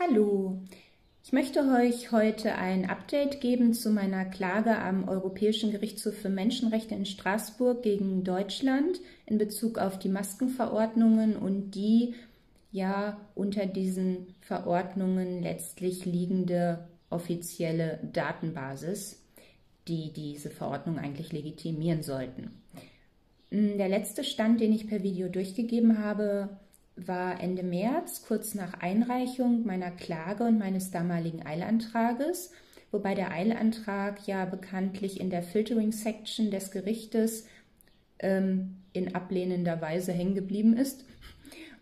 Hallo, ich möchte euch heute ein Update geben zu meiner Klage am Europäischen Gerichtshof für Menschenrechte in Straßburg gegen Deutschland in Bezug auf die Maskenverordnungen und die ja unter diesen Verordnungen letztlich liegende offizielle Datenbasis, die diese Verordnung eigentlich legitimieren sollten. Der letzte Stand, den ich per Video durchgegeben habe, war Ende März, kurz nach Einreichung meiner Klage und meines damaligen Eilantrages, wobei der Eilantrag ja bekanntlich in der Filtering-Section des Gerichtes in ablehnender Weise hängen geblieben ist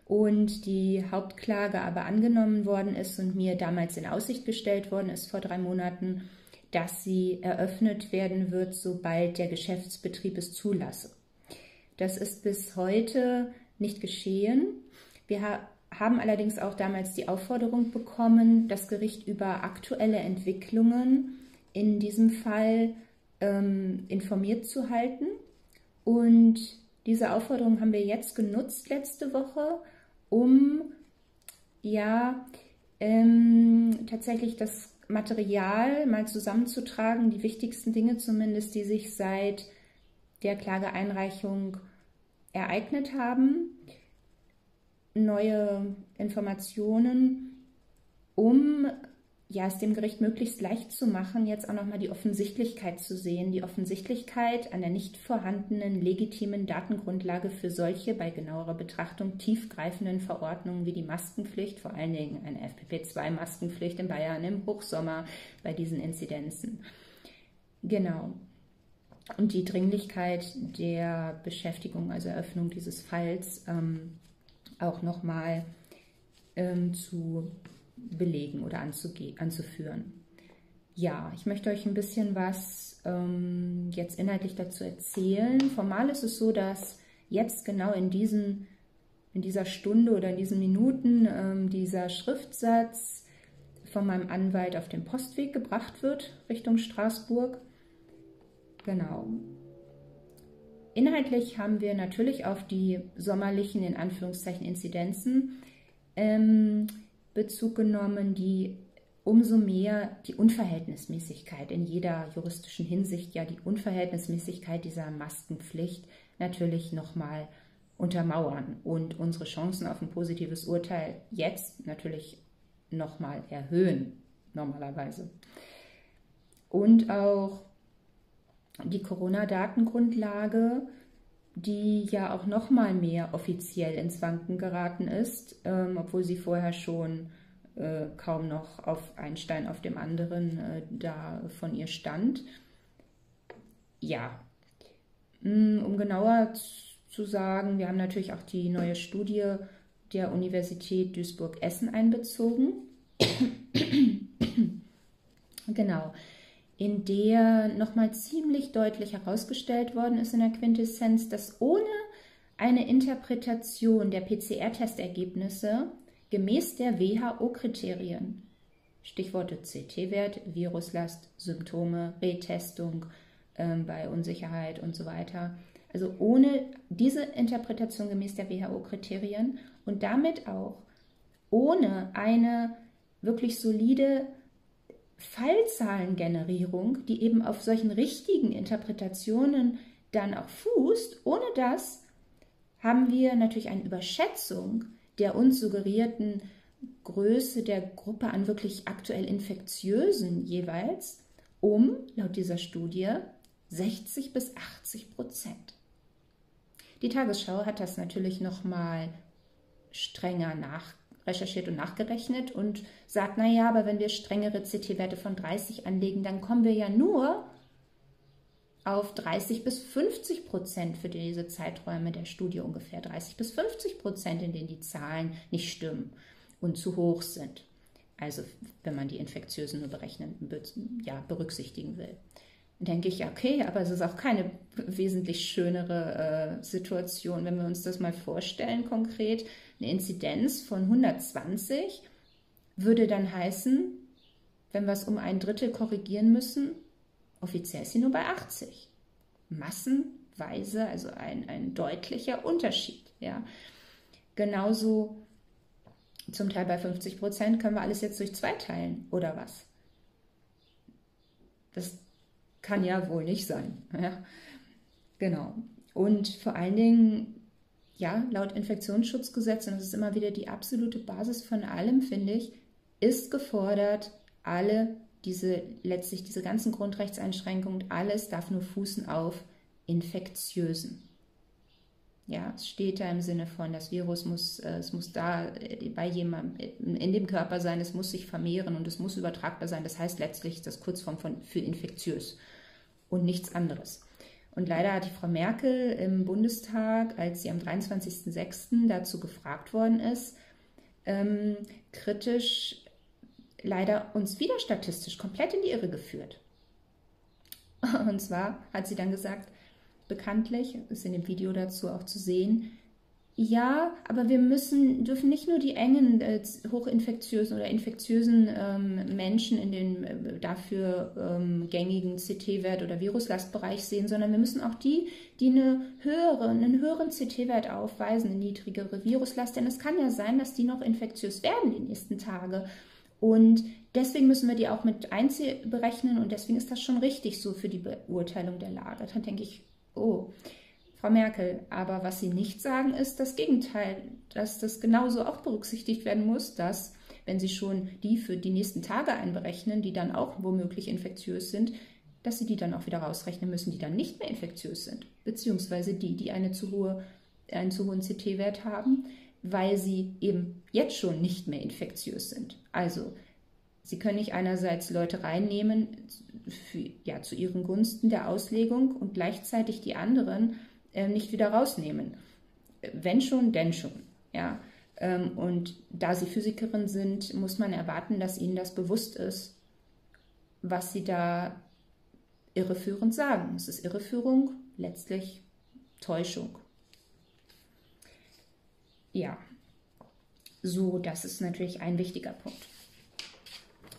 und die Hauptklage aber angenommen worden ist und mir damals in Aussicht gestellt worden ist vor 3 Monaten, dass sie eröffnet werden wird, sobald der Geschäftsbetrieb es zulasse. Das ist bis heute nicht geschehen. Wir haben allerdings auch damals die Aufforderung bekommen, das Gericht über aktuelle Entwicklungen in diesem Fall informiert zu halten. Und diese Aufforderung haben wir jetzt genutzt letzte Woche, um ja tatsächlich das Material mal zusammenzutragen, die wichtigsten Dinge zumindest, die sich seit der Klageeinreichung ereignet haben, neue Informationen, um ja, es dem Gericht möglichst leicht zu machen, jetzt auch nochmal die Offensichtlichkeit zu sehen, die Offensichtlichkeit an der nicht vorhandenen legitimen Datengrundlage für solche bei genauerer Betrachtung tiefgreifenden Verordnungen wie die Maskenpflicht, vor allen Dingen eine FFP2-Maskenpflicht in Bayern im Hochsommer bei diesen Inzidenzen. Genau. Und die Dringlichkeit der Beschäftigung, also Eröffnung dieses Falls, auch nochmal zu belegen oder anzuführen. Ja, ich möchte euch ein bisschen was jetzt inhaltlich dazu erzählen. Formal ist es so, dass jetzt genau in dieser Stunde oder in diesen Minuten dieser Schriftsatz von meinem Anwalt auf den Postweg gebracht wird, Richtung Straßburg. Genau. Inhaltlich haben wir natürlich auf die sommerlichen, in Anführungszeichen, Inzidenzen Bezug genommen, die umso mehr die Unverhältnismäßigkeit in jeder juristischen Hinsicht, ja die Unverhältnismäßigkeit dieser Maskenpflicht natürlich nochmal untermauern und unsere Chancen auf ein positives Urteil jetzt natürlich nochmal erhöhen, normalerweise. Und auch die Corona-Datengrundlage, die ja auch noch mal mehr offiziell ins Wanken geraten ist, obwohl sie vorher schon kaum noch auf einen Stein auf dem anderen da von ihr stand. Ja, um genauer zu sagen, wir haben natürlich auch die neue Studie der Universität Duisburg-Essen einbezogen. Genau. In der nochmal ziemlich deutlich herausgestellt worden ist in der Quintessenz, dass ohne eine Interpretation der PCR-Testergebnisse gemäß der WHO-Kriterien, Stichworte CT-Wert, Viruslast, Symptome, Retestung bei Unsicherheit und so weiter, also ohne diese Interpretation gemäß der WHO-Kriterien und damit auch ohne eine wirklich solide Fallzahlengenerierung, die eben auf solchen richtigen Interpretationen dann auch fußt, ohne das haben wir natürlich eine Überschätzung der uns suggerierten Größe der Gruppe an wirklich aktuell Infektiösen jeweils um, laut dieser Studie, 60 bis 80%. Die Tagesschau hat das natürlich nochmal strenger nachgedacht, recherchiert und nachgerechnet und sagt, naja, aber wenn wir strengere CT-Werte von 30 anlegen, dann kommen wir ja nur auf 30 bis 50% für diese Zeiträume der Studie ungefähr. 30 bis 50%, in denen die Zahlen nicht stimmen und zu hoch sind. Also wenn man die Infektiösen nur berechnen, ja, berücksichtigen will. Dann denke ich, ja, okay, aber es ist auch keine wesentlich schönere Situation, wenn wir uns das mal vorstellen konkret. Eine Inzidenz von 120 würde dann heißen, wenn wir es um 1/3 korrigieren müssen, offiziell ist sie nur bei 80. Massenweise, also ein deutlicher Unterschied. Ja. Genauso zum Teil bei 50%, können wir alles jetzt durch 2 teilen, oder was? Das kann ja wohl nicht sein. Ja. Genau. Und vor allen Dingen, ja, laut Infektionsschutzgesetz, und das ist immer wieder die absolute Basis von allem, finde ich, ist gefordert, alle letztlich diese ganzen Grundrechtseinschränkungen, alles darf nur fußen auf Infektiösen. Ja, es steht da im Sinne von, das Virus muss da bei jemandem in dem Körper sein, es muss sich vermehren und es muss übertragbar sein. Das heißt letztlich, ist das Kurzform für infektiös und nichts anderes. Und leider hat die Frau Merkel im Bundestag, als sie am 23.06. dazu gefragt worden ist, kritisch leider uns wieder statistisch komplett in die Irre geführt. Und zwar hat sie dann gesagt, bekanntlich, ist in dem Video dazu auch zu sehen, ja, aber wir dürfen nicht nur die engen, hochinfektiösen oder infektiösen Menschen in den dafür gängigen CT-Wert oder Viruslastbereich sehen, sondern wir müssen auch die, die einen höheren CT-Wert aufweisen, eine niedrigere Viruslast, denn es kann ja sein, dass die noch infektiös werden die nächsten Tage. Und deswegen müssen wir die auch mit einberechnen und deswegen ist das schon richtig so für die Beurteilung der Lage. Dann denke ich, oh, Frau Merkel, aber was Sie nicht sagen, ist das Gegenteil, dass das genauso auch berücksichtigt werden muss, dass, wenn Sie schon die für die nächsten Tage einberechnen, die dann auch womöglich infektiös sind, dass Sie die dann auch wieder rausrechnen müssen, die dann nicht mehr infektiös sind, beziehungsweise die, die einen zu hohen CT-Wert haben, weil sie eben jetzt schon nicht mehr infektiös sind. Also, Sie können nicht einerseits Leute reinnehmen, zu ihren Gunsten der Auslegung und gleichzeitig die anderen nicht wieder rausnehmen. Wenn schon, denn schon. Ja? Und da Sie Physikerin sind, muss man erwarten, dass Ihnen das bewusst ist, was Sie da irreführend sagen. Es ist Irreführung, letztlich Täuschung. Ja, so, das ist natürlich ein wichtiger Punkt.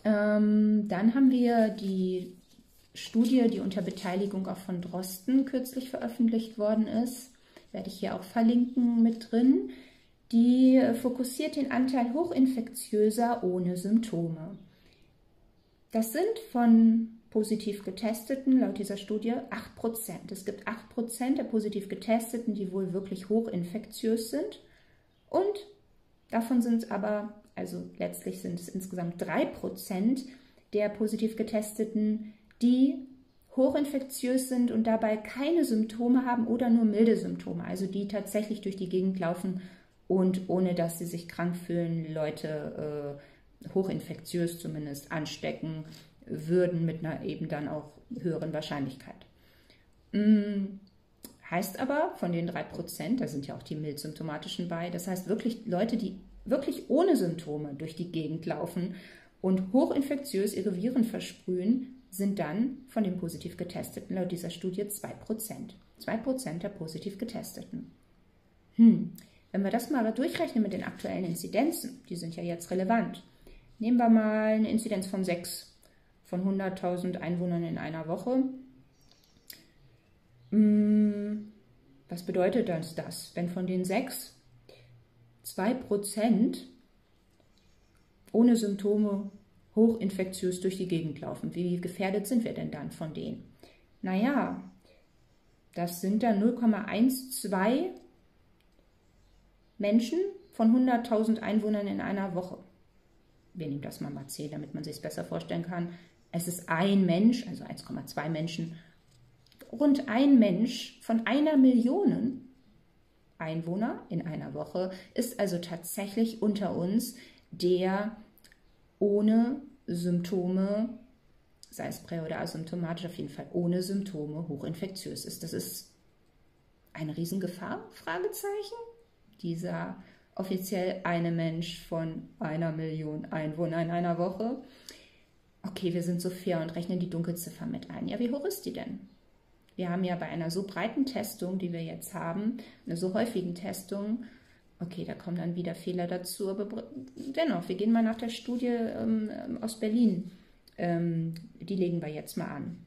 Dann haben wir die Studie, die unter Beteiligung auch von Drosten kürzlich veröffentlicht worden ist, werde ich hier auch verlinken mit drin, die fokussiert den Anteil hochinfektiöser ohne Symptome. Das sind von positiv Getesteten laut dieser Studie 8%. Es gibt 8% der positiv Getesteten, die wohl wirklich hochinfektiös sind. Und davon sind letztlich sind es insgesamt 3% der positiv Getesteten, die hochinfektiös sind und dabei keine Symptome haben oder nur milde Symptome, also die tatsächlich durch die Gegend laufen und ohne dass sie sich krank fühlen, Leute hochinfektiös zumindest anstecken würden mit einer eben dann auch höheren Wahrscheinlichkeit. Heißt aber, von den 3%, da sind ja auch die mild symptomatischen bei, das heißt wirklich Leute, die wirklich ohne Symptome durch die Gegend laufen und hochinfektiös ihre Viren versprühen, sind dann von den positiv Getesteten laut dieser Studie 2%. 2% der positiv Getesteten. Wenn wir das mal durchrechnen mit den aktuellen Inzidenzen, die sind ja jetzt relevant, nehmen wir mal eine Inzidenz von 6 von 100.000 Einwohnern in einer Woche. Was bedeutet das, wenn von den 6 2% ohne Symptome hochinfektiös durch die Gegend laufen? Wie gefährdet sind wir denn dann von denen? Naja, das sind dann 0,12 Menschen von 100.000 Einwohnern in einer Woche. Wir nehmen das mal 10, damit man sich es besser vorstellen kann. Es ist ein Mensch, also 1,2 Menschen, rund ein Mensch von 1 Million Einwohner in einer Woche ist also tatsächlich unter uns, der ohne Symptome, sei es prä- oder asymptomatisch, auf jeden Fall ohne Symptome hochinfektiös ist. Das ist eine Riesengefahr, Fragezeichen. Dieser offiziell eine Mensch von 1 Million Einwohner in einer Woche. Okay, wir sind so fair und rechnen die Dunkelziffer mit ein. Ja, wie hoch ist die denn? Wir haben ja bei einer so breiten Testung, die wir jetzt haben, einer so häufigen Testung, okay, da kommen dann wieder Fehler dazu, aber dennoch, wir gehen mal nach der Studie aus Berlin, die legen wir jetzt mal an.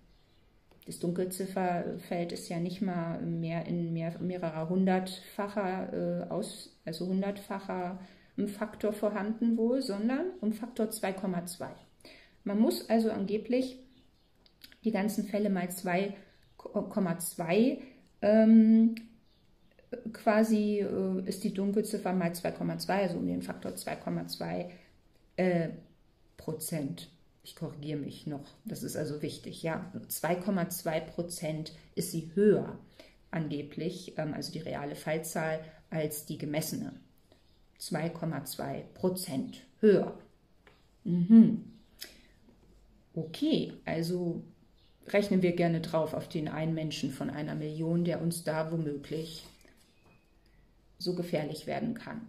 Das Dunkelzifferfeld ist ja nicht mal mehr in mehrerer hundertfacher um Faktor vorhanden wohl, sondern um Faktor 2,2. Man muss also angeblich die ganzen Fälle mal 2,2 quasi ist die Dunkelziffer mal 2,2, also um den Faktor 2,2 Prozent. Ich korrigiere mich noch, das ist also wichtig, ja, 2,2% ist sie höher angeblich, also die reale Fallzahl, als die gemessene. 2,2% höher. Mhm. Okay, also rechnen wir gerne drauf auf den einen Menschen von einer Million, der uns da womöglich so gefährlich werden kann.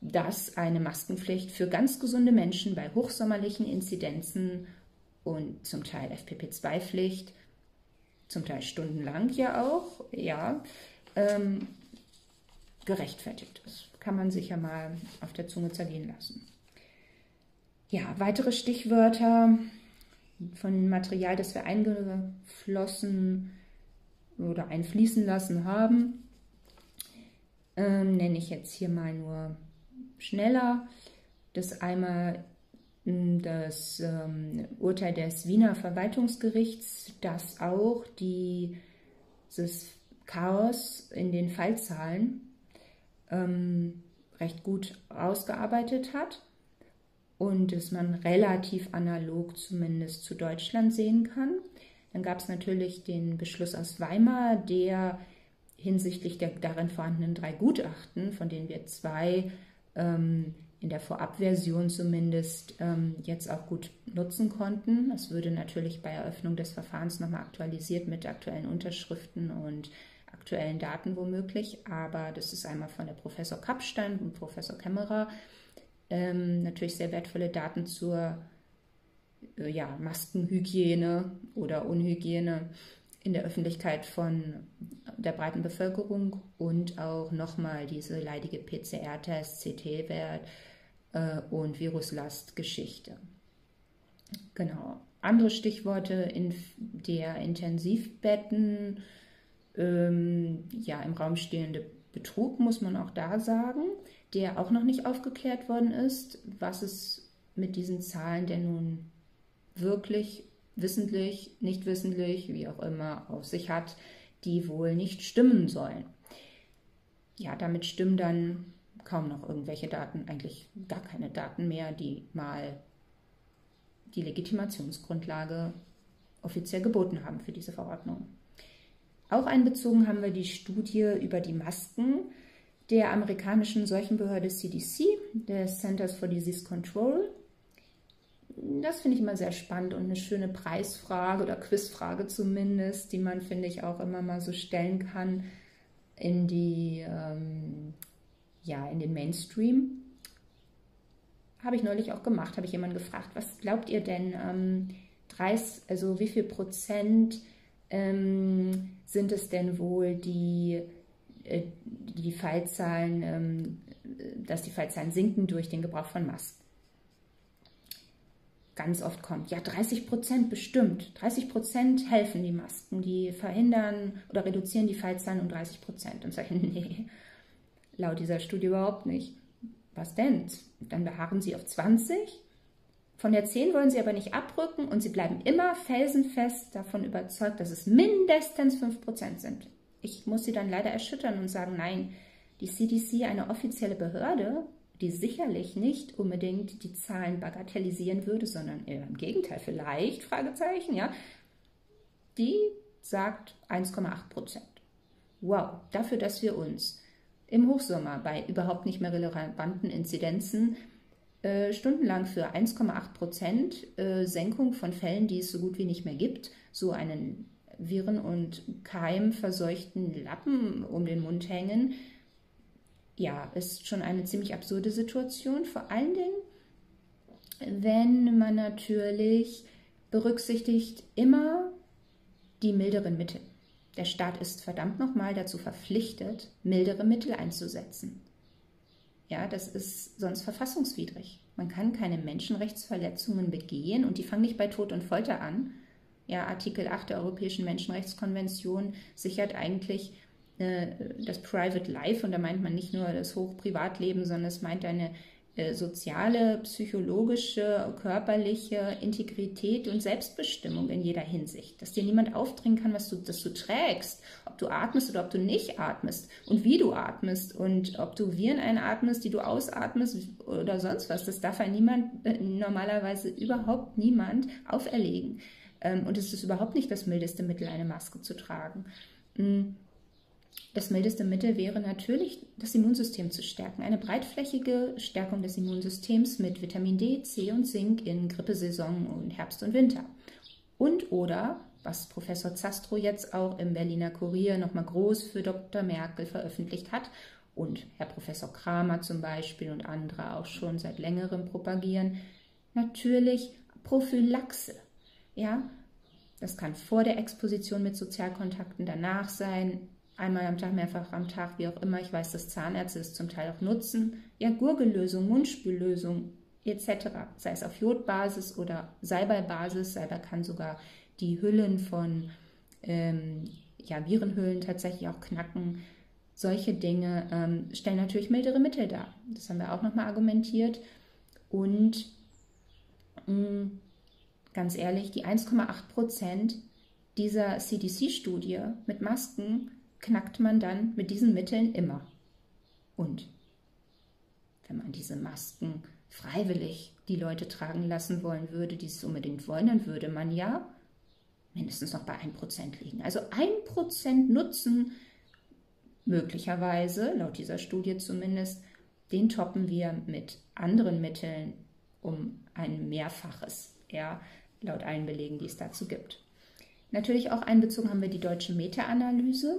Dass eine Maskenpflicht für ganz gesunde Menschen bei hochsommerlichen Inzidenzen und zum Teil FPP2-Pflicht, zum Teil stundenlang ja auch, ja, gerechtfertigt ist. Kann man sich ja mal auf der Zunge zergehen lassen. Ja, weitere Stichwörter von Material, das wir eingeflossen oder einfließen lassen haben, nenne ich jetzt hier mal nur schneller. Das einmal das Urteil des Wiener Verwaltungsgerichts, das auch dieses Chaos in den Fallzahlen recht gut ausgearbeitet hat und das man relativ analog zumindest zu Deutschland sehen kann. Dann gab es natürlich den Beschluss aus Weimar, der hinsichtlich der darin vorhandenen 3 Gutachten, von denen wir 2 in der Vorabversion zumindest jetzt auch gut nutzen konnten. Das würde natürlich bei Eröffnung des Verfahrens nochmal aktualisiert mit aktuellen Unterschriften und aktuellen Daten womöglich, aber das ist einmal von der Professor Kappstein und Professor Kämmerer natürlich sehr wertvolle Daten zur ja, Maskenhygiene oder Unhygiene in der Öffentlichkeit von der breiten Bevölkerung und auch nochmal diese leidige PCR-Test, CT-Wert und Viruslast-Geschichte. Genau. Andere Stichworte in der Intensivbetten, ja, im Raum stehende Betrug, muss man auch da sagen, der auch noch nicht aufgeklärt worden ist, was es mit diesen Zahlen denn nun wirklich wissentlich, nicht wissentlich, wie auch immer, auf sich hat, die wohl nicht stimmen sollen. Ja, damit stimmen dann kaum noch irgendwelche Daten, eigentlich gar keine Daten mehr, die mal die Legitimationsgrundlage offiziell geboten haben für diese Verordnung. Auch einbezogen haben wir die Studie über die Masken der amerikanischen Seuchenbehörde CDC, des Centers for Disease Control. Das finde ich immer sehr spannend und eine schöne Preisfrage oder Quizfrage zumindest, die man, finde ich, auch immer mal so stellen kann in die, ja, in den Mainstream. Habe ich neulich auch gemacht, habe ich jemanden gefragt, was glaubt ihr denn, also wie viel Prozent sind es denn wohl, die Fallzahlen, dass die Fallzahlen sinken durch den Gebrauch von Masken? Ganz oft kommt, ja, 30% bestimmt. 30% helfen die Masken, die verhindern oder reduzieren die Fallzahlen um 30%. Und sage ich, nee, laut dieser Studie überhaupt nicht. Was denn? Dann beharren sie auf 20. Von der 10 wollen sie aber nicht abrücken und sie bleiben immer felsenfest davon überzeugt, dass es mindestens 5% sind. Ich muss sie dann leider erschüttern und sagen, nein, die CDC, eine offizielle Behörde, die sicherlich nicht unbedingt die Zahlen bagatellisieren würde, sondern eher im Gegenteil vielleicht, Fragezeichen, ja, die sagt 1,8%. Wow, dafür, dass wir uns im Hochsommer bei überhaupt nicht mehr relevanten Inzidenzen stundenlang für 1,8% Senkung von Fällen, die es so gut wie nicht mehr gibt, so einen Viren- und Keimverseuchten Lappen um den Mund hängen, ja, ist schon eine ziemlich absurde Situation, vor allen Dingen, wenn man natürlich berücksichtigt immer die milderen Mittel. Der Staat ist verdammt nochmal dazu verpflichtet, mildere Mittel einzusetzen. Ja, das ist sonst verfassungswidrig. Man kann keine Menschenrechtsverletzungen begehen und die fangen nicht bei Tod und Folter an. Ja, Artikel 8 der Europäischen Menschenrechtskonvention sichert eigentlich das Private Life, und da meint man nicht nur das Hochprivatleben, sondern es meint eine soziale, psychologische, körperliche Integrität und Selbstbestimmung in jeder Hinsicht. Dass dir niemand aufdringen kann, dass du trägst, ob du atmest oder ob du nicht atmest und wie du atmest und ob du Viren einatmest, die du ausatmest oder sonst was. Das darf ja niemand, normalerweise überhaupt niemand, auferlegen. Und es ist überhaupt nicht das mildeste Mittel, eine Maske zu tragen. Das mildeste Mittel wäre natürlich, das Immunsystem zu stärken. Eine breitflächige Stärkung des Immunsystems mit Vitamin D, C und Zink in Grippesaison und Herbst und Winter. Und oder, was Professor Zastrow jetzt auch im Berliner Kurier nochmal groß für Dr. Merkel veröffentlicht hat und Herr Professor Kramer zum Beispiel und andere auch schon seit längerem propagieren, natürlich Prophylaxe. Ja, das kann vor der Exposition mit Sozialkontakten, danach sein, einmal am Tag, mehrfach am Tag, wie auch immer. Ich weiß, dass Zahnärzte es zum Teil auch nutzen. Ja, Gurgellösung, Mundspüllösung etc. Sei es auf Jodbasis oder Salbeibasis. Salbei kann sogar die Hüllen von Virenhüllen tatsächlich auch knacken. Solche Dinge stellen natürlich mildere Mittel dar. Das haben wir auch nochmal argumentiert. Und ganz ehrlich, die 1,8% dieser CDC-Studie mit Masken knackt man dann mit diesen Mitteln immer. Und wenn man diese Masken freiwillig die Leute tragen lassen wollen würde, die es unbedingt wollen, dann würde man ja mindestens noch bei 1% liegen. Also 1% nutzen möglicherweise, laut dieser Studie zumindest, den toppen wir mit anderen Mitteln um ein Mehrfaches, ja, laut allen Belegen, die es dazu gibt. Natürlich auch einbezogen haben wir die deutsche Meta-Analyse,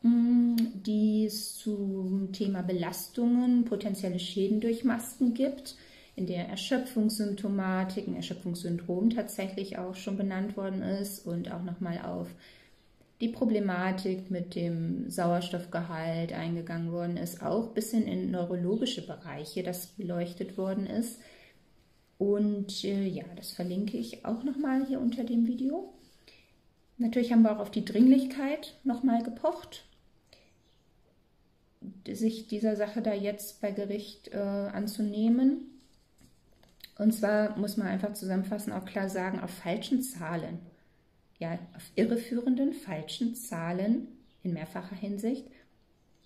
die es zum Thema Belastungen, potenzielle Schäden durch Masken gibt, in der Erschöpfungssymptomatiken, Erschöpfungssyndrom tatsächlich auch schon benannt worden ist und auch nochmal auf die Problematik mit dem Sauerstoffgehalt eingegangen worden ist, auch bis hin in neurologische Bereiche, das beleuchtet worden ist. Und ja, das verlinke ich auch nochmal hier unter dem Video. Natürlich haben wir auch auf die Dringlichkeit nochmal gepocht, sich dieser Sache da jetzt bei Gericht anzunehmen. Und zwar muss man einfach zusammenfassend auch klar sagen, auf falschen Zahlen, ja, auf irreführenden, falschen Zahlen in mehrfacher Hinsicht,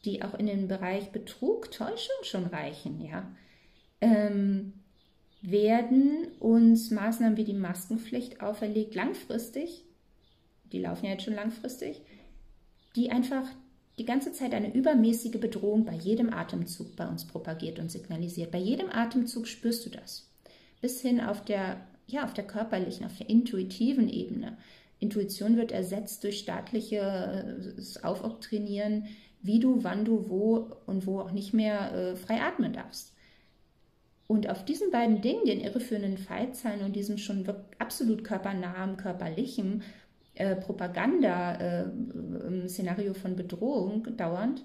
die auch in den Bereich Betrug, Täuschung schon reichen, ja, werden uns Maßnahmen wie die Maskenpflicht auferlegt, langfristig, die laufen ja jetzt schon langfristig, die einfach die ganze Zeit eine übermäßige Bedrohung bei jedem Atemzug bei uns propagiert und signalisiert. Bei jedem Atemzug spürst du das. Bis hin auf der körperlichen, auf der intuitiven Ebene. Intuition wird ersetzt durch staatliches Aufoktrinieren, wie du, wann du, wo und wo auch nicht mehr frei atmen darfst. Und auf diesen beiden Dingen, den irreführenden Fallzahlen und diesem schon absolut körpernahen, körperlichen Propaganda-Szenario von Bedrohung dauernd,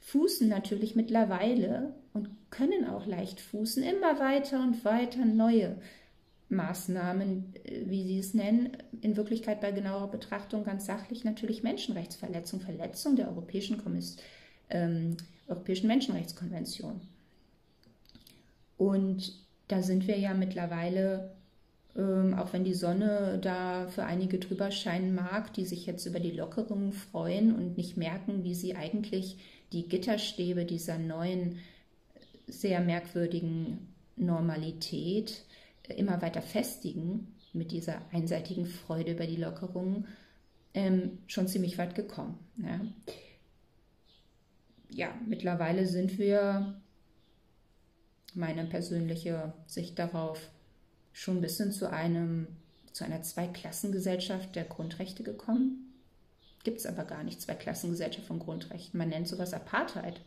fußen natürlich mittlerweile und können auch leicht fußen immer weiter und weiter neue Maßnahmen, wie sie es nennen, in Wirklichkeit bei genauer Betrachtung ganz sachlich natürlich Menschenrechtsverletzung, Verletzung der Europäischen Menschenrechtskonvention. Und da sind wir ja mittlerweile, auch wenn die Sonne da für einige drüber scheinen mag, die sich jetzt über die Lockerungen freuen und nicht merken, wie sie eigentlich die Gitterstäbe dieser neuen, sehr merkwürdigen Normalität immer weiter festigen, mit dieser einseitigen Freude über die Lockerungen, schon ziemlich weit gekommen. Ja, mittlerweile sind wir, meine persönliche Sicht darauf, schon ein bisschen zu einer Zweiklassengesellschaft der Grundrechte gekommen. Gibt es aber gar nicht, Zweiklassengesellschaft von Grundrechten. Man nennt sowas Apartheid.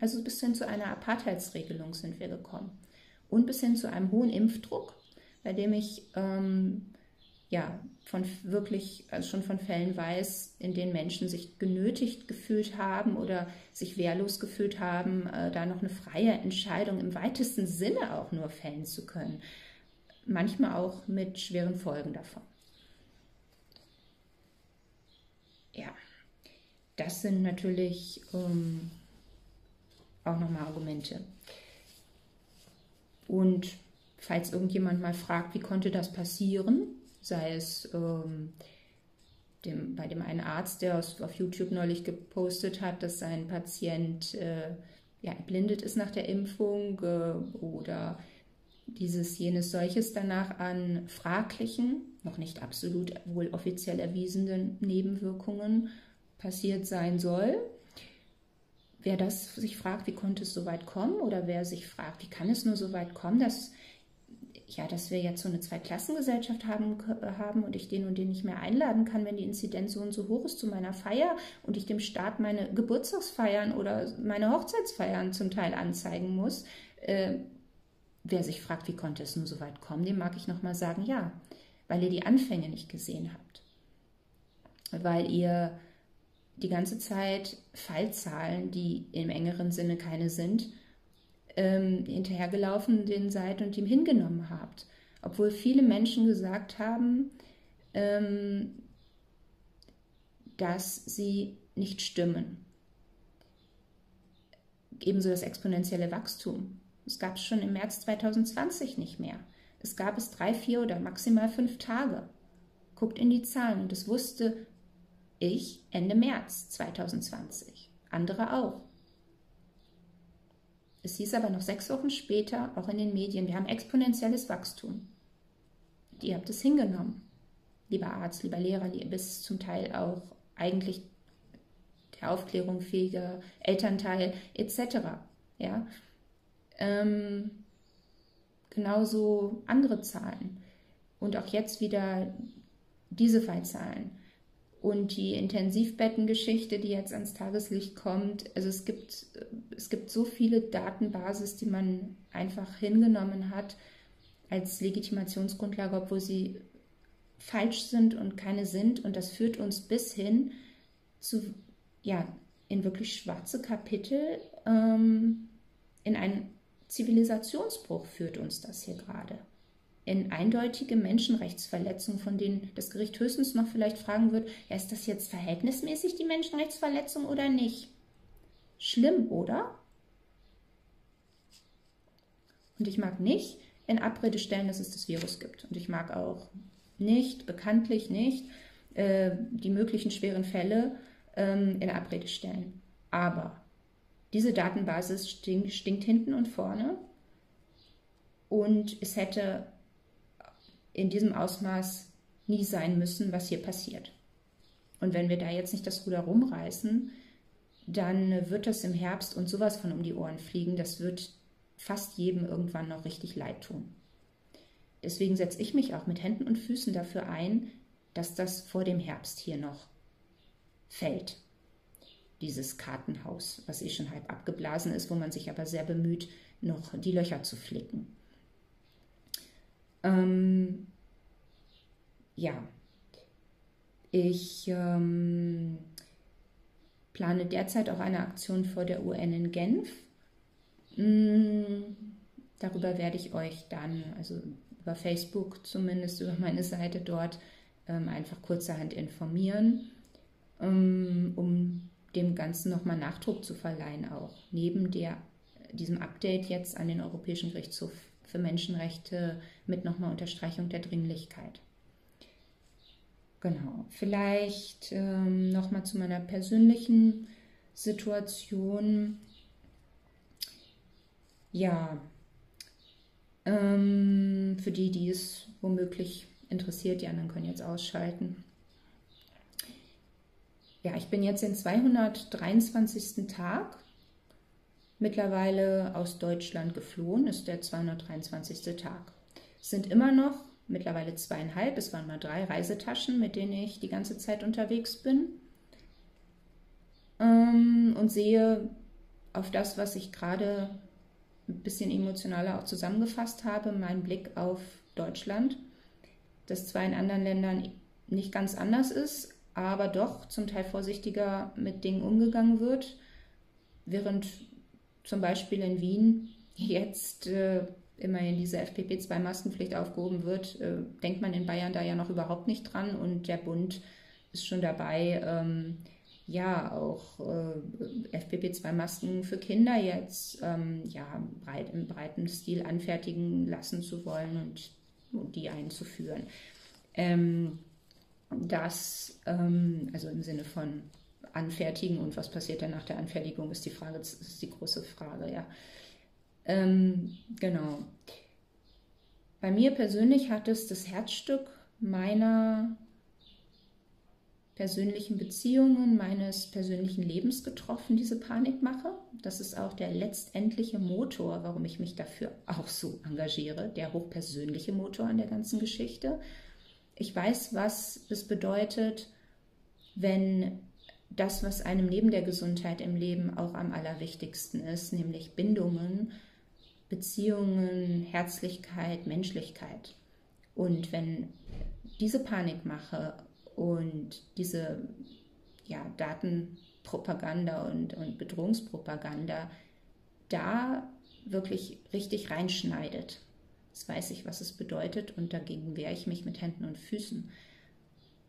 Also bis hin zu einer Apartheidsregelung sind wir gekommen. Und bis hin zu einem hohen Impfdruck, bei dem ich schon von Fällen weiß, in denen Menschen sich genötigt gefühlt haben oder sich wehrlos gefühlt haben, da noch eine freie Entscheidung im weitesten Sinne auch nur fällen zu können. Manchmal auch mit schweren Folgen davon. Ja, Das sind natürlich auch nochmal Argumente. Und falls irgendjemand mal fragt, wie konnte das passieren, sei es bei dem einen Arzt, der auf YouTube neulich gepostet hat, dass sein Patient erblindet ist nach der Impfung oder dieses, jenes, solches danach an fraglichen, noch nicht absolut wohl offiziell erwiesenen Nebenwirkungen passiert sein soll. Wer das sich fragt, wie konnte es so weit kommen, oder wer sich fragt, wie kann es nur so weit kommen, dass wir jetzt so eine Zweiklassengesellschaft haben und ich den und den nicht mehr einladen kann, wenn die Inzidenz so und so hoch ist zu meiner Feier und ich dem Staat meine Geburtstagsfeiern oder meine Hochzeitsfeiern zum Teil anzeigen muss. Wer sich fragt, wie konnte es nur so weit kommen, dem mag ich nochmal sagen, ja, weil ihr die Anfänge nicht gesehen habt, weil ihr die ganze Zeit Fallzahlen, die im engeren Sinne keine sind, hinterhergelaufen seid und ihm hingenommen habt. Obwohl viele Menschen gesagt haben, dass sie nicht stimmen. Ebenso das exponentielle Wachstum. Es gab es schon im März 2020 nicht mehr. Es gab es 3, 4 oder maximal 5 Tage. Guckt in die Zahlen, und das wusste ich Ende März 2020. Andere auch. Es hieß aber noch 6 Wochen später, auch in den Medien, wir haben exponentielles Wachstum. Und ihr habt es hingenommen. Lieber Arzt, lieber Lehrer, bis zum Teil auch eigentlich der Aufklärung fähige Elternteil etc. Ja? Genauso andere Zahlen. Und auch jetzt wieder diese Fallzahlen. Und die Intensivbettengeschichte, die jetzt ans Tageslicht kommt, also es gibt so viele Datenbasis, die man einfach hingenommen hat als Legitimationsgrundlage, obwohl sie falsch sind und keine sind. Und das führt uns bis hin zu, in wirklich schwarze Kapitel, in einen Zivilisationsbruch führt uns das hier gerade. In eindeutige Menschenrechtsverletzungen, von denen das Gericht höchstens noch vielleicht fragen wird, ja, ist das jetzt verhältnismäßig die Menschenrechtsverletzung oder nicht? Schlimm, oder? Und ich mag nicht in Abrede stellen, dass es das Virus gibt. Und ich mag auch nicht, bekanntlich nicht, die möglichen schweren Fälle in Abrede stellen. Aber diese Datenbasis stinkt hinten und vorne, und es hätte in diesem Ausmaß nie sein müssen, was hier passiert. Und wenn wir da jetzt nicht das Ruder rumreißen, dann wird das im Herbst uns sowas von um die Ohren fliegen. Das wird fast jedem irgendwann noch richtig leid tun. Deswegen setze ich mich auch mit Händen und Füßen dafür ein, dass das vor dem Herbst hier noch fällt. Dieses Kartenhaus, was eh schon halb abgeblasen ist, wo man sich aber sehr bemüht, noch die Löcher zu flicken. Ich plane derzeit auch eine Aktion vor der UN in Genf. Darüber werde ich euch dann, also über Facebook zumindest, über meine Seite dort, einfach kurzerhand informieren, um dem Ganzen nochmal Nachdruck zu verleihen auch. Neben diesem Update jetzt an den Europäischen Gerichtshof für Menschenrechte mit nochmal Unterstreichung der Dringlichkeit. Genau, vielleicht nochmal zu meiner persönlichen Situation. Für die, die es womöglich interessiert, die anderen können jetzt ausschalten. Ja, ich bin jetzt den 223. Tag mittlerweile aus Deutschland geflohen, ist der 223. Tag. Es sind immer noch mittlerweile 2,5, es waren mal 3 Reisetaschen, mit denen ich die ganze Zeit unterwegs bin. Und sehe auf das, was ich gerade ein bisschen emotionaler auch zusammengefasst habe, meinen Blick auf Deutschland, das zwar in anderen Ländern nicht ganz anders ist, aber doch zum Teil vorsichtiger mit Dingen umgegangen wird, während zum Beispiel in Wien jetzt immerhin diese FPP2-Maskenpflicht aufgehoben wird, denkt man in Bayern da ja noch überhaupt nicht dran, und der Bund ist schon dabei, ja, auch FPP2-Masken für Kinder jetzt im breiten Stil anfertigen lassen zu wollen und die einzuführen. Also im Sinne von anfertigen und was passiert dann nach der Anfertigung, ist die Frage, ist die große Frage, ja. Genau. Bei mir persönlich hat es das Herzstück meiner persönlichen Beziehungen, meines persönlichen Lebens getroffen, diese Panikmache. Das ist auch der letztendliche Motor, warum ich mich dafür auch so engagiere, der hochpersönliche Motor an der ganzen Geschichte. Ich weiß, was es bedeutet, wenn das, was einem neben der Gesundheit im Leben auch am allerwichtigsten ist, nämlich Bindungen, Beziehungen, Herzlichkeit, Menschlichkeit. Und wenn diese Panikmache und diese Datenpropaganda und Bedrohungspropaganda da wirklich richtig reinschneidet. Jetzt weiß ich, was es bedeutet, und dagegen wehre ich mich mit Händen und Füßen.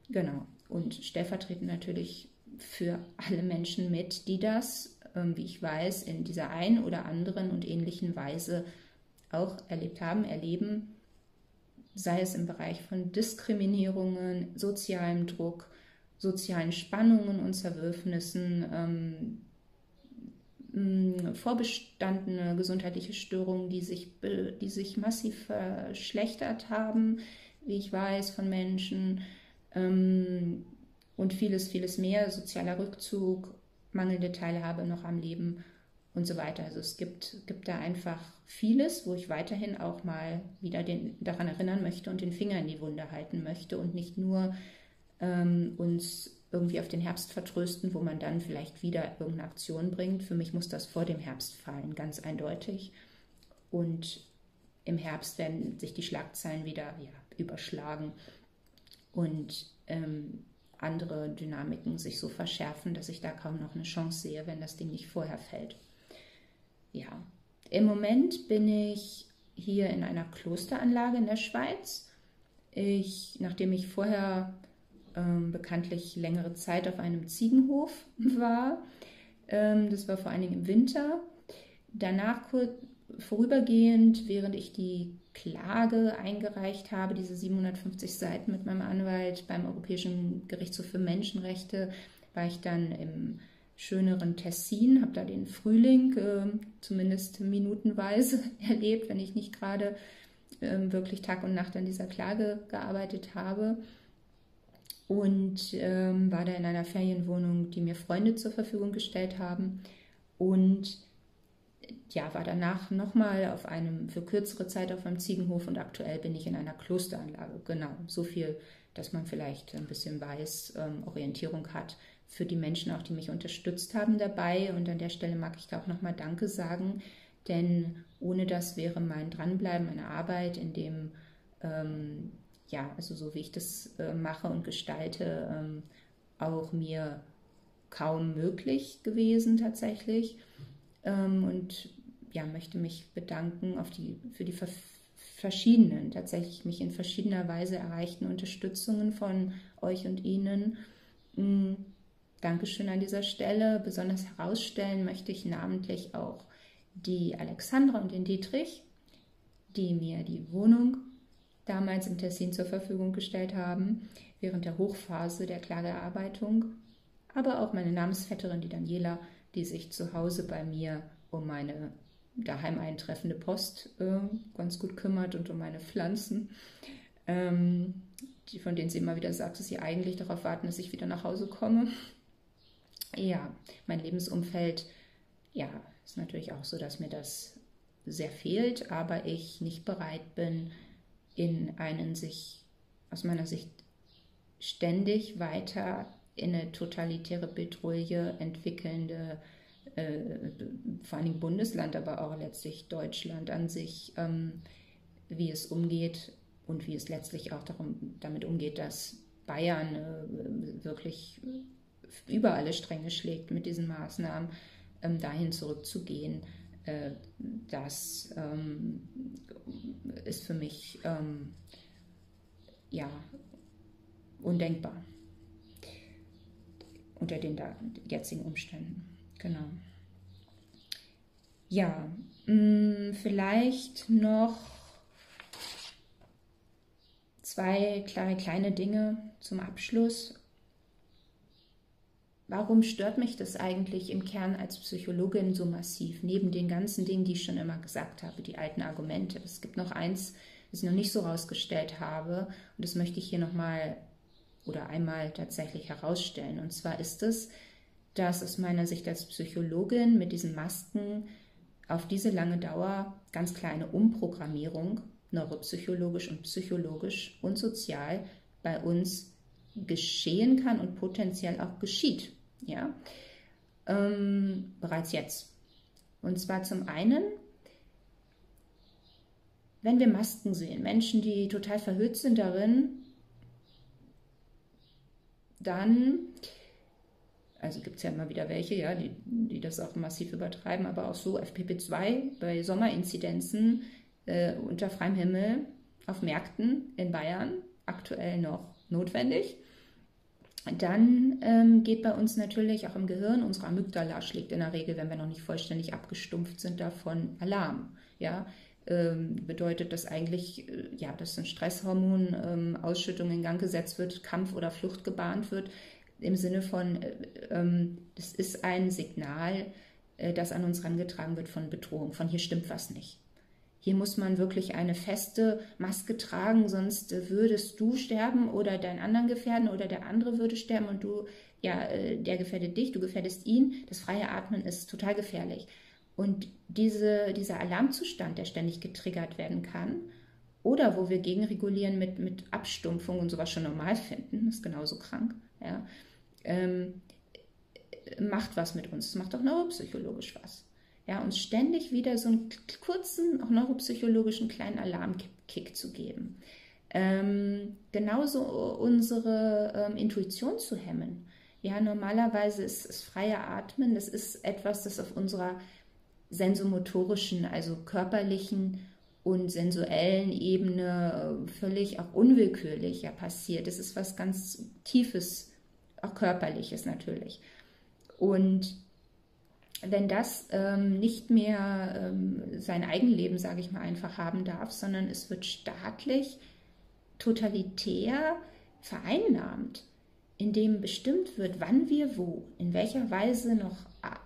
Genau. Und stellvertretend natürlich für alle Menschen mit, die das, wie ich weiß, in dieser einen oder anderen und ähnlichen Weise auch erlebt haben, erleben, sei es im Bereich von Diskriminierungen, sozialem Druck, sozialen Spannungen und Zerwürfnissen, vorbestandene gesundheitliche Störungen, die sich massiv verschlechtert haben, wie ich weiß, von Menschen, und vieles, vieles mehr, sozialer Rückzug, mangelnde Teilhabe noch am Leben und so weiter. Also es gibt da einfach vieles, wo ich weiterhin auch mal wieder daran erinnern möchte und den Finger in die Wunde halten möchte und nicht nur uns irgendwie auf den Herbst vertrösten, wo man dann vielleicht wieder irgendeine Aktion bringt. Für mich muss das vor dem Herbst fallen, ganz eindeutig. Und im Herbst werden sich die Schlagzeilen wieder überschlagen und andere Dynamiken sich so verschärfen, dass ich da kaum noch eine Chance sehe, wenn das Ding nicht vorher fällt. Ja, im Moment bin ich hier in einer Klosteranlage in der Schweiz. Nachdem ich vorher bekanntlich längere Zeit auf einem Ziegenhof war, das war vor allen Dingen im Winter, danach kurz vorübergehend, während ich die Klage eingereicht habe, diese 750 Seiten mit meinem Anwalt beim Europäischen Gerichtshof für Menschenrechte, war ich dann im schöneren Tessin, habe da den Frühling zumindest minutenweise erlebt, wenn ich nicht gerade wirklich Tag und Nacht an dieser Klage gearbeitet habe, und war da in einer Ferienwohnung, die mir Freunde zur Verfügung gestellt haben, und war danach nochmal für kürzere Zeit auf einem Ziegenhof, und aktuell bin ich in einer Klosteranlage. Genau, so viel, dass man vielleicht ein bisschen weiß, Orientierung hat für die Menschen auch, die mich unterstützt haben dabei. Und an der Stelle mag ich da auch nochmal Danke sagen, denn ohne das wäre mein Dranbleiben, meine Arbeit, in dem, also so wie ich das mache und gestalte, auch mir kaum möglich gewesen tatsächlich. Möchte mich bedanken für die mich in verschiedener Weise erreichten Unterstützungen von euch und Ihnen. Dankeschön an dieser Stelle. Besonders herausstellen möchte ich namentlich auch die Alexandra und den Dietrich, die mir die Wohnung damals im Tessin zur Verfügung gestellt haben, während der Hochphase der Klageerarbeitung, aber auch meine Namensvetterin, die Daniela, die sich zu Hause bei mir um meine daheim eintreffende Post ganz gut kümmert und um meine Pflanzen, von denen sie immer wieder sagt, dass sie eigentlich darauf warten, dass ich wieder nach Hause komme. Ja, mein Lebensumfeld, ist natürlich auch so, dass mir das sehr fehlt, aber ich nicht bereit bin, in einen sich, aus meiner Sicht, ständig weiter in eine totalitäre Bedrohung entwickelnde, vor allem Bundesland, aber auch letztlich Deutschland an sich, wie es umgeht und wie es letztlich auch damit umgeht, dass Bayern wirklich über alle Stränge schlägt mit diesen Maßnahmen, dahin zurückzugehen. Das ist für mich undenkbar. Und unter den jetzigen Umständen. Genau. Ja, vielleicht noch zwei kleine Dinge zum Abschluss. Warum stört mich das eigentlich im Kern als Psychologin so massiv? Neben den ganzen Dingen, die ich schon immer gesagt habe, die alten Argumente. Es gibt noch eins, das ich noch nicht so rausgestellt habe, und das möchte ich hier nochmal oder einmal tatsächlich herausstellen. Und zwar ist es, dass aus meiner Sicht als Psychologin mit diesen Masken auf diese lange Dauer ganz klar eine Umprogrammierung neuropsychologisch und psychologisch und sozial bei uns geschehen kann und potenziell auch geschieht. Ja? Bereits jetzt. Und zwar zum einen, wenn wir Masken sehen, Menschen, die total verhüllt sind darin, dann, also gibt es ja immer wieder welche, ja, die das auch massiv übertreiben, aber auch so FPP2 bei Sommerinzidenzen unter freiem Himmel auf Märkten in Bayern aktuell noch notwendig. Dann geht bei uns natürlich auch im Gehirn, unsere Amygdala schlägt in der Regel, wenn wir noch nicht vollständig abgestumpft sind, davon Alarm. Ja? Bedeutet das eigentlich, ja, dass ein Stresshormon, Ausschüttung in Gang gesetzt wird, Kampf oder Flucht gebahnt wird, im Sinne von, das ist ein Signal, das an uns herangetragen wird von Bedrohung, von hier stimmt was nicht. Hier muss man wirklich eine feste Maske tragen, sonst würdest du sterben oder deinen anderen gefährden oder der andere würde sterben und du, ja, der gefährdet dich, du gefährdest ihn. Das freie Atmen ist total gefährlich. Und dieser Alarmzustand, der ständig getriggert werden kann oder wo wir gegenregulieren mit Abstumpfung und sowas schon normal finden, ist genauso krank, ja, macht was mit uns. Es macht auch neuropsychologisch was. Ja, uns ständig wieder so einen kurzen, auch neuropsychologischen kleinen Alarmkick zu geben. Genauso unsere Intuition zu hemmen. Ja, normalerweise ist freie Atmen, das ist etwas, das auf unserer sensomotorischen, also körperlichen und sensuellen Ebene völlig auch unwillkürlich ja passiert. Das ist was ganz Tiefes, auch Körperliches natürlich. Und wenn das nicht mehr sein Eigenleben, sage ich mal, einfach haben darf, sondern es wird staatlich, totalitär vereinnahmt, indem bestimmt wird, wann wir wo, in welcher Weise noch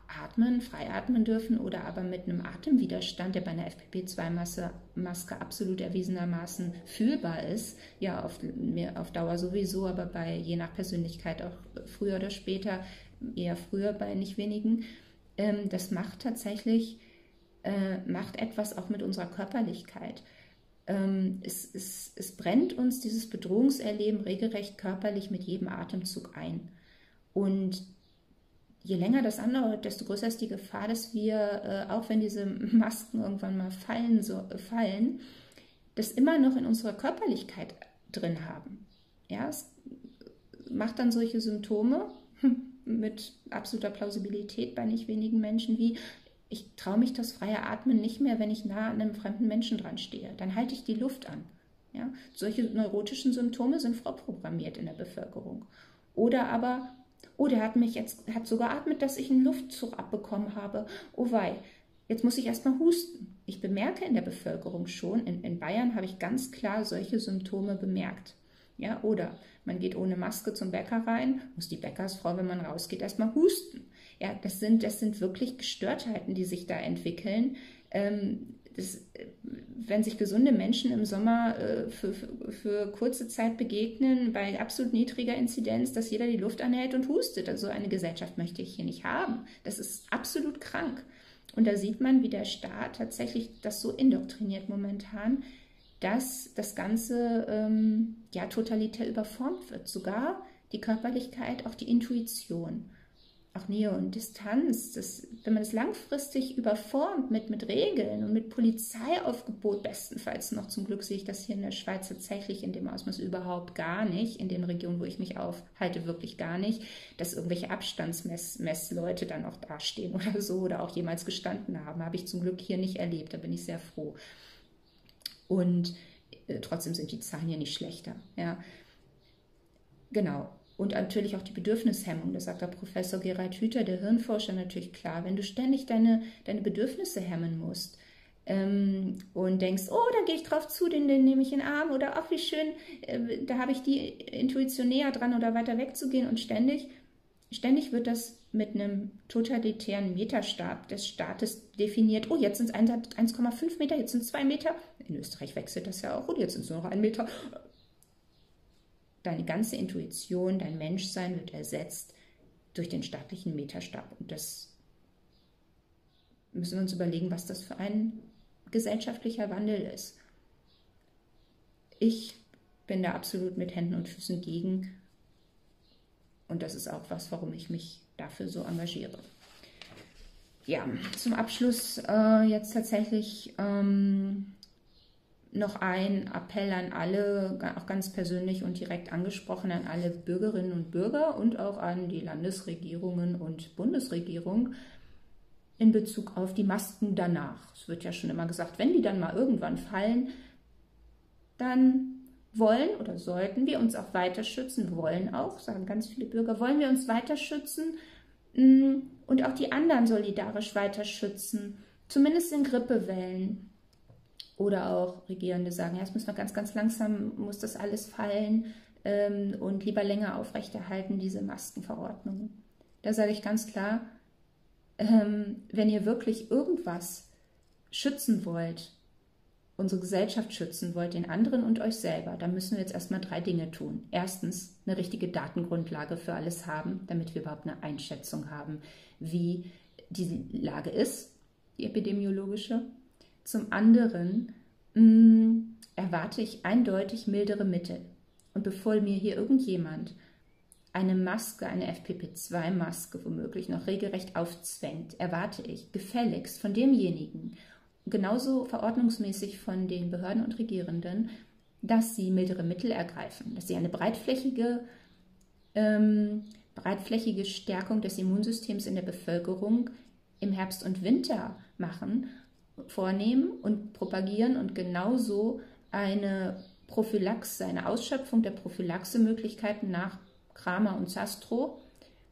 atmen, frei atmen dürfen oder aber mit einem Atemwiderstand, der bei einer FPP2-Maske absolut erwiesenermaßen fühlbar ist, ja auf Dauer sowieso, aber bei je nach Persönlichkeit auch früher oder später, eher früher bei nicht wenigen. Das macht tatsächlich macht etwas auch mit unserer Körperlichkeit. Es brennt uns dieses Bedrohungserleben regelrecht körperlich mit jedem Atemzug ein. Und je länger das andauert, desto größer ist die Gefahr, dass wir, auch wenn diese Masken irgendwann mal fallen, das immer noch in unserer Körperlichkeit drin haben. Ja, es macht dann solche Symptome mit absoluter Plausibilität bei nicht wenigen Menschen wie, ich traue mich das freie Atmen nicht mehr, wenn ich nah an einem fremden Menschen dran stehe. Dann halte ich die Luft an. Ja? Solche neurotischen Symptome sind vorprogrammiert in der Bevölkerung. Oder aber, oh, der hat mich jetzt, hat so geatmet, dass ich einen Luftzug abbekommen habe. Oh wei, jetzt muss ich erstmal husten. Ich bemerke in der Bevölkerung schon, in Bayern habe ich ganz klar solche Symptome bemerkt. Ja, oder man geht ohne Maske zum Bäcker rein, muss die Bäckersfrau, wenn man rausgeht, erstmal husten. Ja, das sind wirklich Gestörtheiten, die sich da entwickeln. Wenn sich gesunde Menschen im Sommer für kurze Zeit begegnen, bei absolut niedriger Inzidenz, dass jeder die Luft anhält und hustet. Also eine Gesellschaft möchte ich hier nicht haben. Das ist absolut krank. Und da sieht man, wie der Staat tatsächlich das so indoktriniert momentan, dass das Ganze ja, totalitär überformt wird. Sogar die Körperlichkeit, auch die Intuition, auch Nähe und Distanz. Wenn man es langfristig überformt mit Regeln und mit Polizeiaufgebot, bestenfalls noch, zum Glück sehe ich das hier in der Schweiz tatsächlich in dem Ausmaß überhaupt gar nicht, in den Regionen, wo ich mich aufhalte, wirklich gar nicht, dass irgendwelche Abstandsmessleute dann auch dastehen oder so oder auch jemals gestanden haben. Habe ich zum Glück hier nicht erlebt, da bin ich sehr froh. Und trotzdem sind die Zahlen hier nicht schlechter. Ja. Genau. und natürlich auch die Bedürfnishemmung. Das sagt der Professor Gerhard Hüther, der Hirnforscher, natürlich klar. Wenn du ständig deine Bedürfnisse hemmen musst und denkst, oh, da gehe ich drauf zu, den nehme ich in den Arm oder ach, wie schön, da habe ich die Intuition näher dran oder weiter wegzugehen, und ständig wird das mit einem totalitären Meterstab des Staates definiert. Oh, jetzt sind es 1,5 Meter, jetzt sind es 2 Meter. In Österreich wechselt das ja auch. Und jetzt sind es nur noch 1 Meter. Deine ganze Intuition, dein Menschsein wird ersetzt durch den staatlichen Meterstab. Und das müssen wir uns überlegen, was das für ein gesellschaftlicher Wandel ist. Ich bin da absolut mit Händen und Füßen gegen. Und das ist auch was, warum ich mich dafür so engagiere. Ja, zum Abschluss jetzt tatsächlich noch ein Appell an alle, auch ganz persönlich und direkt angesprochen, an alle Bürgerinnen und Bürger und auch an die Landesregierungen und Bundesregierung in Bezug auf die Masken danach. Es wird ja schon immer gesagt, wenn die dann mal irgendwann fallen, dann wollen oder sollten wir uns auch weiter schützen, wollen auch, sagen ganz viele Bürger, wollen wir uns weiter schützen und auch die anderen solidarisch weiter schützen, zumindest in Grippewellen. Oder auch Regierende sagen, ja, es muss noch ganz, ganz langsam, muss das alles fallen und lieber länger aufrechterhalten, diese Maskenverordnung. Da sage ich ganz klar, wenn ihr wirklich irgendwas schützen wollt, unsere Gesellschaft schützen wollt, den anderen und euch selber, dann müssen wir jetzt erstmal 3 Dinge tun. Erstens, eine richtige Datengrundlage für alles haben, damit wir überhaupt eine Einschätzung haben, wie die Lage ist, die epidemiologische. Zum anderen erwarte ich eindeutig mildere Mittel. Und bevor mir hier irgendjemand eine Maske, eine FPP2-Maske womöglich noch regelrecht aufzwängt, erwarte ich gefälligst von demjenigen, genauso verordnungsmäßig von den Behörden und Regierenden, dass sie mildere Mittel ergreifen, dass sie eine breitflächige Stärkung des Immunsystems in der Bevölkerung im Herbst und Winter vornehmen und propagieren und genauso eine Prophylaxe, eine Ausschöpfung der Prophylaxe-Möglichkeiten nach Kramer und Zastrow,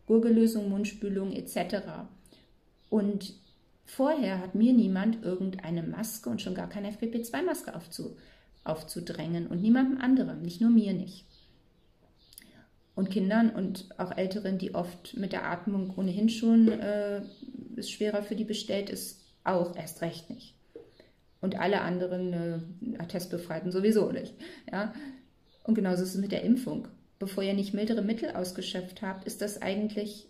Gurgellösung, Mundspülung etc. Und vorher hat mir niemand irgendeine Maske und schon gar keine FPP2-Maske aufzudrängen und niemandem anderem, nicht nur mir nicht. Und Kindern und auch Älteren, die oft mit der Atmung ohnehin schon es schwerer für die bestellt ist, auch erst recht nicht. Und alle anderen Attestbefreiten sowieso nicht. Ja? Und genauso ist es mit der Impfung. Bevor ihr nicht mildere Mittel ausgeschöpft habt, ist das eigentlich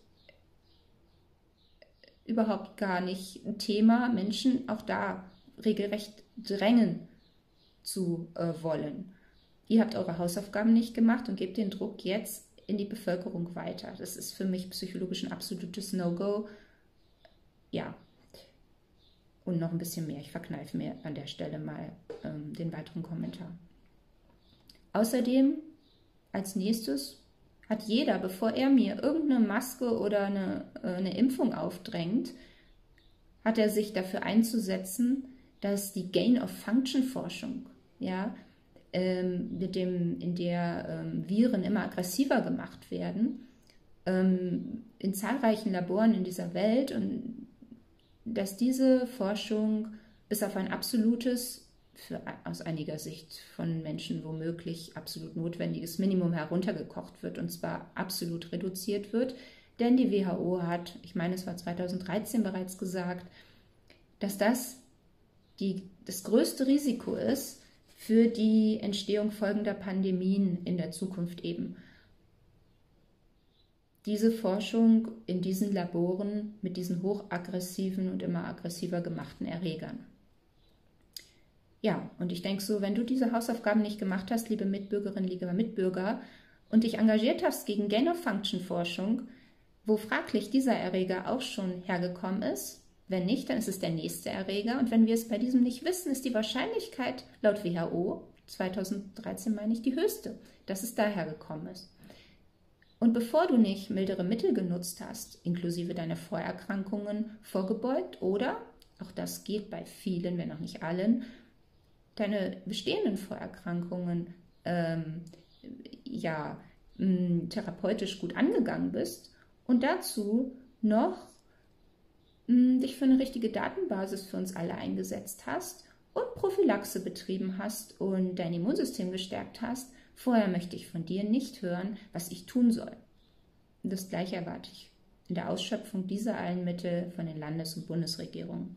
überhaupt gar nicht ein Thema, Menschen auch da regelrecht drängen zu wollen. Ihr habt eure Hausaufgaben nicht gemacht und gebt den Druck jetzt in die Bevölkerung weiter. Das ist für mich psychologisch ein absolutes No-Go. Ja. Und noch ein bisschen mehr. Ich verkneife mir an der Stelle mal den weiteren Kommentar. Außerdem, als nächstes, hat jeder, bevor er mir irgendeine Maske oder eine Impfung aufdrängt, hat er sich dafür einzusetzen, dass die Gain-of-Function-Forschung, ja, in der Viren immer aggressiver gemacht werden, in zahlreichen Laboren in dieser Welt, und dass diese Forschung bis auf ein absolutes, aus einiger Sicht von Menschen womöglich absolut notwendiges Minimum heruntergekocht wird, und zwar absolut reduziert wird. Denn die WHO hat, ich meine, es war 2013 bereits gesagt, dass das das größte Risiko ist für die Entstehung folgender Pandemien in der Zukunft eben. Diese Forschung in diesen Laboren mit diesen hochaggressiven und immer aggressiver gemachten Erregern. Ja, und ich denke so, wenn du diese Hausaufgaben nicht gemacht hast, liebe Mitbürgerinnen, liebe Mitbürger, und dich engagiert hast gegen Gain-of-Function-Forschung, wo fraglich dieser Erreger auch schon hergekommen ist, wenn nicht, dann ist es der nächste Erreger. Und wenn wir es bei diesem nicht wissen, ist die Wahrscheinlichkeit laut WHO, 2013 meine ich, die höchste, dass es daher gekommen ist. Und bevor du nicht mildere Mittel genutzt hast, inklusive deiner Vorerkrankungen, vorgebeugt oder, auch das geht bei vielen, wenn auch nicht allen, deine bestehenden Vorerkrankungen therapeutisch gut angegangen bist und dazu noch dich für eine richtige Datenbasis für uns alle eingesetzt hast und Prophylaxe betrieben hast und dein Immunsystem gestärkt hast. Vorher möchte ich von dir nicht hören, was ich tun soll. Das Gleiche erwarte ich in der Ausschöpfung dieser allen Mittel von den Landes- und Bundesregierungen.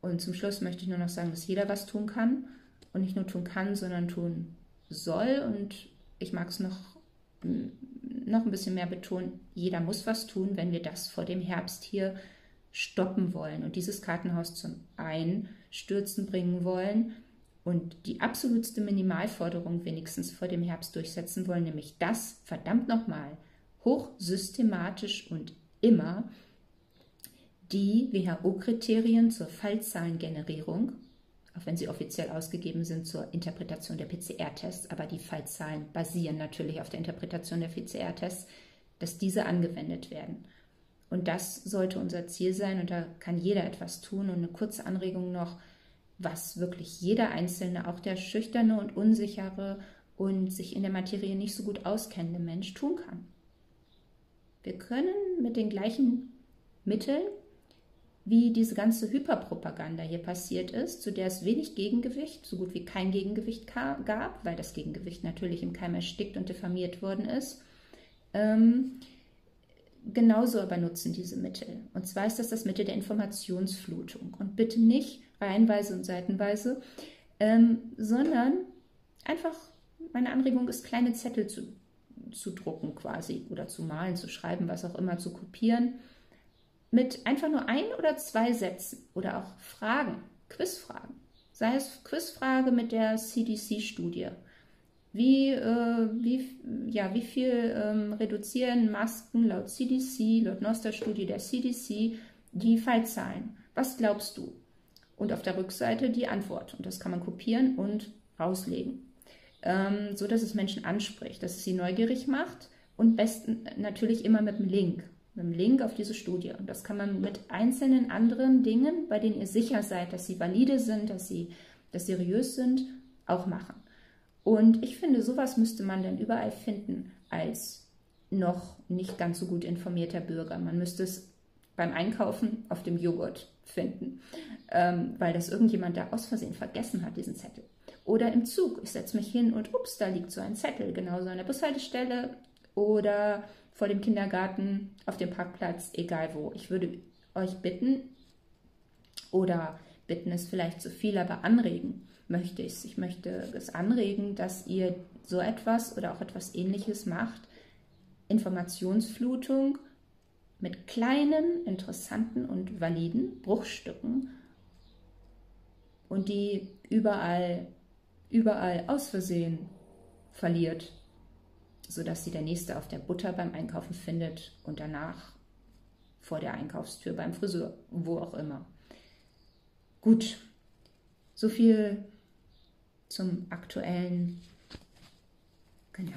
Und zum Schluss möchte ich nur noch sagen, dass jeder was tun kann und nicht nur tun kann, sondern tun soll. Und ich mag es noch ein bisschen mehr betonen, jeder muss was tun, wenn wir das vor dem Herbst hier stoppen wollen und dieses Kartenhaus zum Einstürzen bringen wollen und die absolutste Minimalforderung wenigstens vor dem Herbst durchsetzen wollen, nämlich das, verdammt nochmal, hochsystematisch und immer die WHO-Kriterien zur Fallzahlengenerierung, auch wenn sie offiziell ausgegeben sind zur Interpretation der PCR-Tests, aber die Fallzahlen basieren natürlich auf der Interpretation der PCR-Tests, dass diese angewendet werden. Und das sollte unser Ziel sein und da kann jeder etwas tun. Und eine kurze Anregung noch, was wirklich jeder Einzelne, auch der schüchterne und unsichere und sich in der Materie nicht so gut auskennende Mensch tun kann. Wir können mit den gleichen Mitteln, wie diese ganze Hyperpropaganda hier passiert ist, zu der es wenig Gegengewicht, so gut wie kein Gegengewicht gab, weil das Gegengewicht natürlich im Keim erstickt und diffamiert worden ist, genauso aber nutzen diese Mittel. Und zwar ist das das Mittel der Informationsflutung. Und bitte nicht reihenweise und seitenweise, sondern einfach, meine Anregung ist, kleine Zettel zu drucken quasi oder zu malen, zu schreiben, was auch immer, zu kopieren, mit einfach nur ein oder zwei Sätzen oder auch Fragen, Quizfragen. Sei es Quizfrage mit der CDC-Studie. Wie viel reduzieren Masken laut CDC, laut Noster-Studie der CDC, die Fallzahlen? Was glaubst du? Und auf der Rückseite die Antwort. Und das kann man kopieren und rauslegen, so dass es Menschen anspricht, dass es sie neugierig macht und besten natürlich immer mit dem Link auf diese Studie. Und das kann man mit einzelnen anderen Dingen, bei denen ihr sicher seid, dass sie valide sind, dass sie seriös sind, auch machen. Und ich finde, sowas müsste man dann überall finden als noch nicht ganz so gut informierter Bürger. Man müsste es beim Einkaufen auf dem Joghurt finden, weil das irgendjemand da aus Versehen vergessen hat, diesen Zettel. Oder im Zug, ich setze mich hin und ups, da liegt so ein Zettel, genauso an der Bushaltestelle oder vor dem Kindergarten, auf dem Parkplatz, egal wo. Ich würde euch bitten, oder bitten ist vielleicht zu viel, aber anregen möchte ich es. Ich möchte es anregen, dass ihr so etwas oder auch etwas Ähnliches macht. Informationsflutung mit kleinen, interessanten und validen Bruchstücken und die überall aus Versehen verliert, sodass sie der Nächste auf der Butter beim Einkaufen findet und danach vor der Einkaufstür beim Friseur, wo auch immer. Gut, so viel zum Aktuellen. Genau.